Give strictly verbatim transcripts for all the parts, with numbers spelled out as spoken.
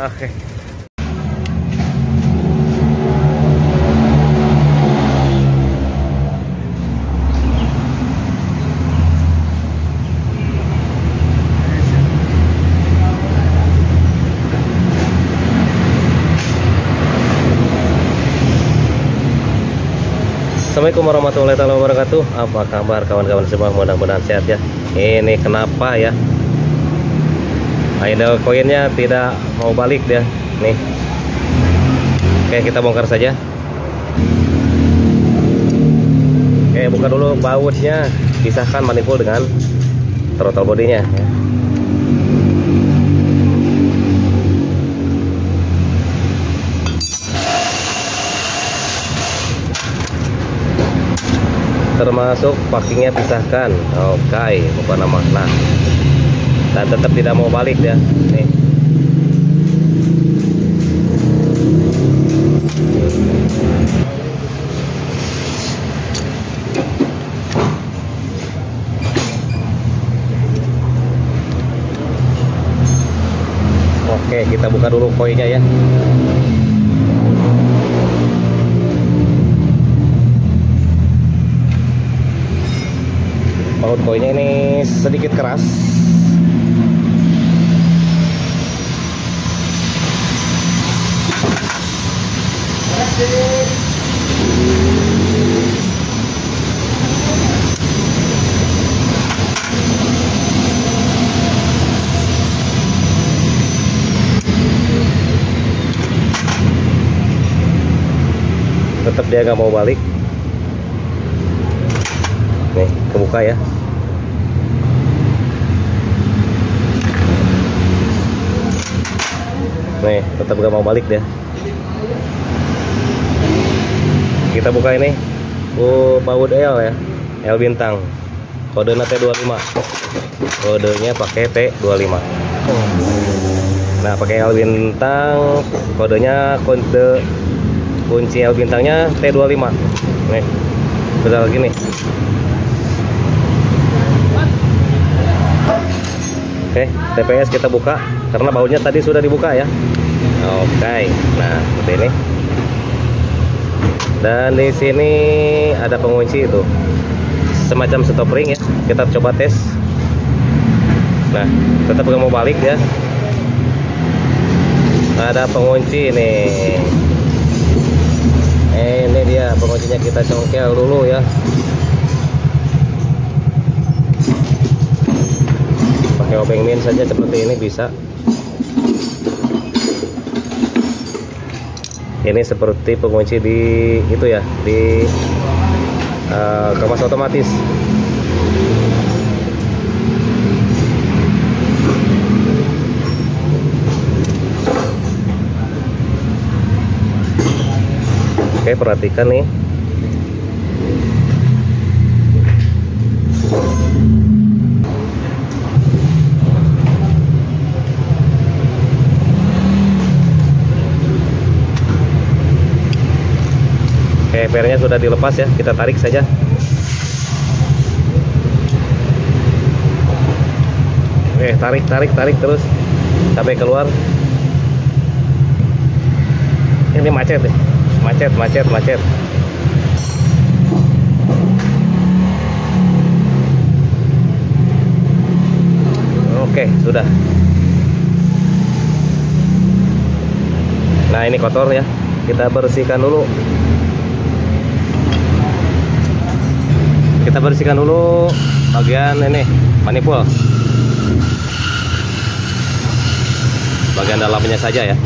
Oke. Okay. Assalamualaikum warahmatullahi wabarakatuh. Apa kabar kawan-kawan semua? Mudah-mudahan sehat ya. Ini kenapa ya? Idle koinnya tidak mau balik ya. Nih. Oke, kita bongkar saja. Oke, buka dulu bautnya. Pisahkan manifold dengan throttle bodinya. Termasuk packingnya pisahkan. Oke, okay, bukan nama. Nah, dan tetap tidak mau balik ya. Nih. Oke, okay, kita buka dulu koinnya ya. Baut koinnya ini sedikit keras. Tetap dia nggak mau balik. Nih, kebuka ya. Nih, tetap gak mau balik dia. Kita buka ini. Oh, baut L ya. L bintang. Kodenya T dua puluh lima. Kodenya pakai T dua puluh lima. Nah, pakai L bintang, kodenya kode kunci L bintangnya T dua puluh lima. Nih. Pedal gini. Oke, T P S kita buka karena bautnya tadi sudah dibuka ya. Oke, okay. Nah seperti ini. Dan di sini ada pengunci itu, semacam stop ring ya. Kita coba tes. Nah, tetap nggak mau balik ya. Ada pengunci nih. Eh, ini dia penguncinya, kita congkel dulu ya. Pakai obeng min saja seperti ini bisa. Ini seperti pengunci di itu ya, di uh, kampas otomatis. Oke, perhatikan nih. Pernya sudah dilepas ya, kita tarik saja. Eh, tarik, tarik, tarik terus sampai keluar. Ini macet deh, macet, macet, macet. Oke, sudah. Nah, ini kotor ya, kita bersihkan dulu. Kita bersihkan dulu bagian ini manifold, bagian dalamnya saja ya.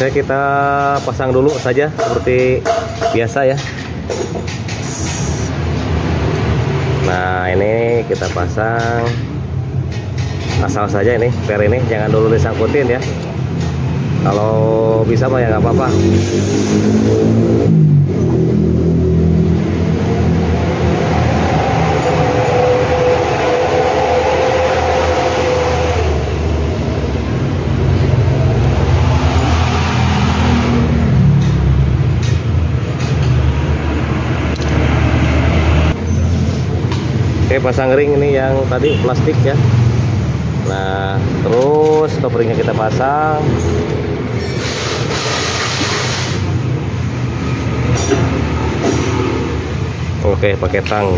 Oke, kita pasang dulu saja seperti biasa ya. Nah, ini kita pasang asal saja ini per ini, jangan dulu disangkutin ya. Kalau bisa mah ya nggak apa-apa. Oke, pasang ring ini yang tadi plastik ya. Nah, terus top ringnya kita pasang. Oke, pakai tang.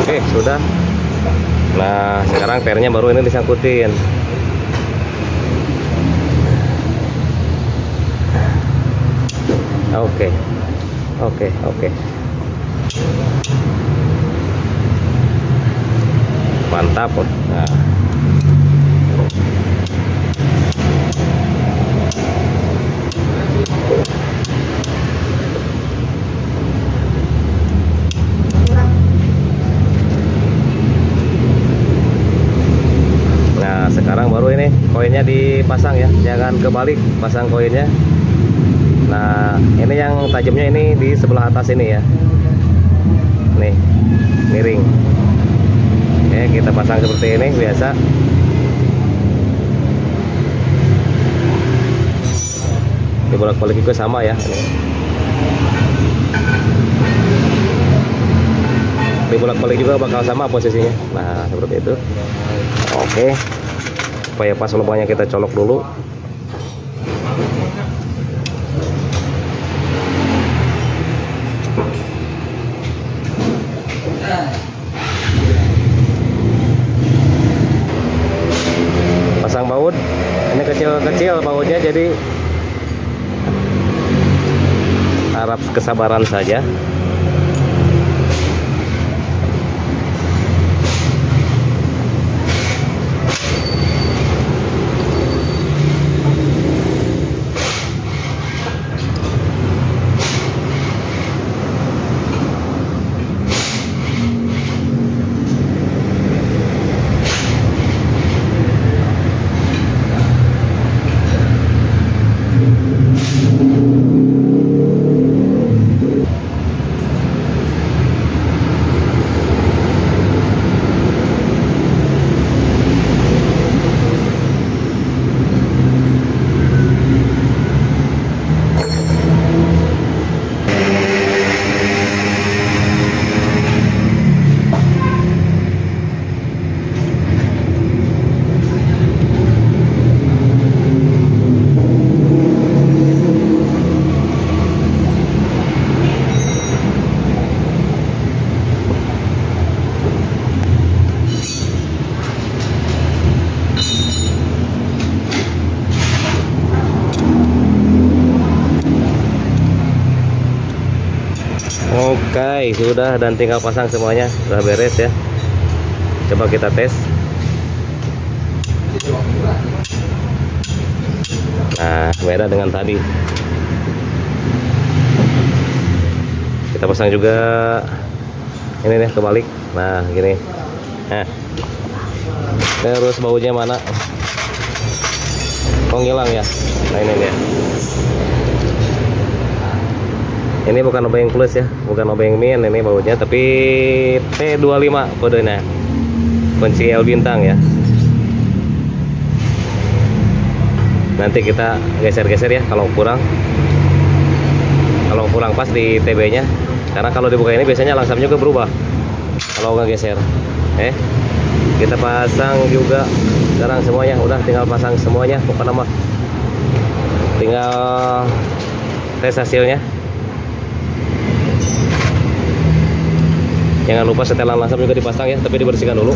Oke, sudah. Nah, sekarang pernya baru ini disangkutin. Oke. Oke, oke. Mantap. Nah. Nah, sekarang baru ini koinnya dipasang ya. Jangan kebalik, pasang koinnya. Nah, ini yang tajamnya ini di sebelah atas ini ya. Nih, miring. Oke, kita pasang seperti ini biasa. Dibolak-balik juga sama ya. Dibolak-balik juga bakal sama posisinya. Nah, seperti itu. Oke. Supaya pas lubangnya kita colok dulu. Pasang baut, ini kecil-kecil bautnya, jadi harap kesabaran saja. Oke, sudah, dan tinggal pasang semuanya, sudah beres ya. Coba kita tes. Nah, beda dengan tadi. Kita pasang juga ini nih kebalik. Nah, gini. Nah. Terus bautnya mana? Kok hilang ya? Nah, ini dia. Ini bukan obeng plus ya, bukan obeng min ini bautnya, tapi T dua puluh lima kodenya, kunci L bintang ya. Nanti kita geser-geser ya kalau kurang, kalau kurang pas di T B nya, karena kalau dibuka ini biasanya langsung juga berubah kalau nggak geser. Eh, kita pasang juga sekarang semuanya, udah tinggal pasang semuanya, bukan nama, tinggal tes hasilnya. Jangan lupa setelan langsung juga dipasang ya, tapi dibersihkan dulu.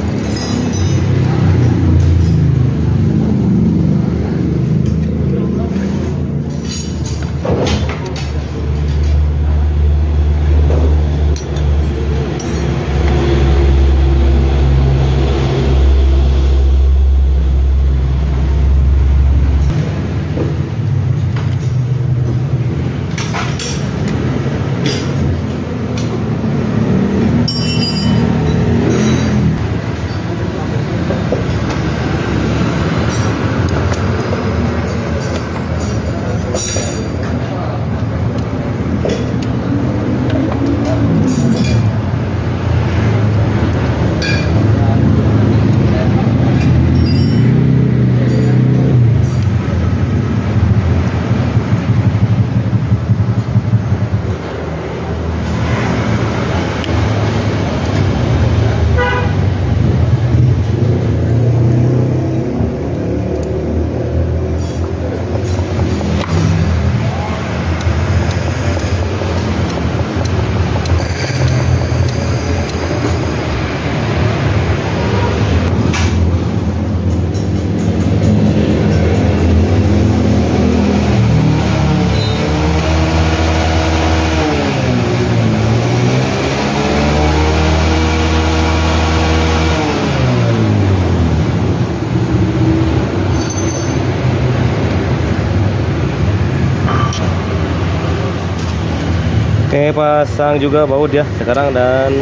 Oke, pasang juga baut ya sekarang, dan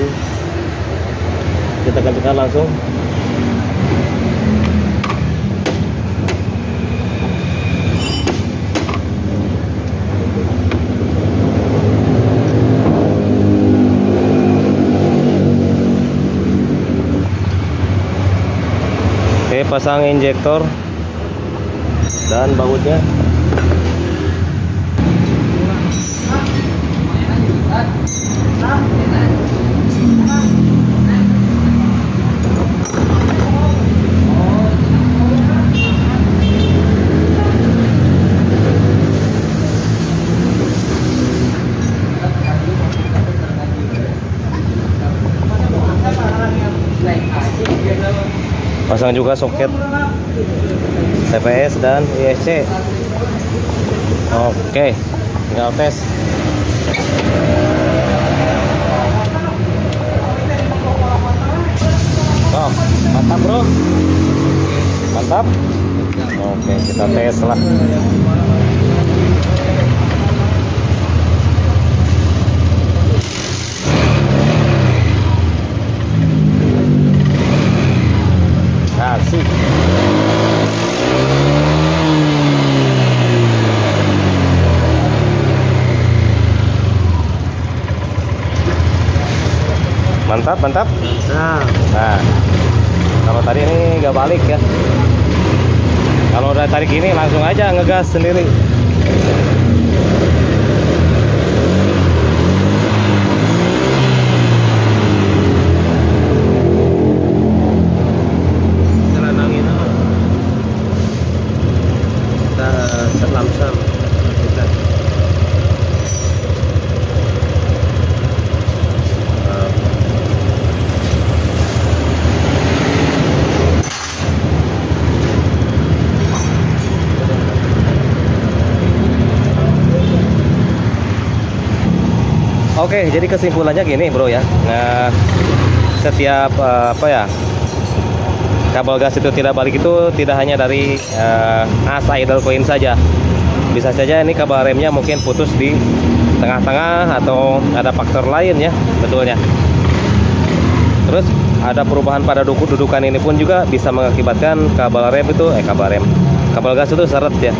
kita gantikan langsung. Oke, pasang injektor dan bautnya. Pasang juga soket T P S dan I S C. Oke, tinggal tes. Oh, mantap bro, mantap. Oke, kita tes lah. Asik. Mantap, mantap. Nah, nah, kalau tadi ini nggak balik ya. Kalau udah tarik ini langsung aja ngegas sendiri. Oke, jadi kesimpulannya gini bro ya. Nah, setiap uh, apa ya, kabel gas itu tidak balik itu tidak hanya dari uh, as idle coin saja. Bisa saja ini kabel remnya mungkin putus di tengah-tengah atau ada faktor lain ya, betulnya. Terus ada perubahan pada dudukan ini pun juga bisa mengakibatkan kabel rem itu, eh kabel rem, kabel gas itu seret ya.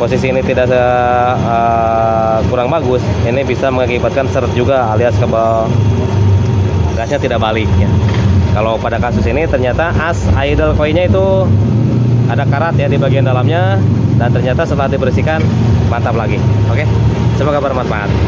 Posisi ini tidak uh, kurang bagus, ini bisa mengakibatkan seret juga, alias kabel gasnya tidak balik ya. Kalau pada kasus ini ternyata as idle coinnya itu ada karat ya di bagian dalamnya, dan ternyata setelah dibersihkan mantap lagi. Oke, semoga bermanfaat.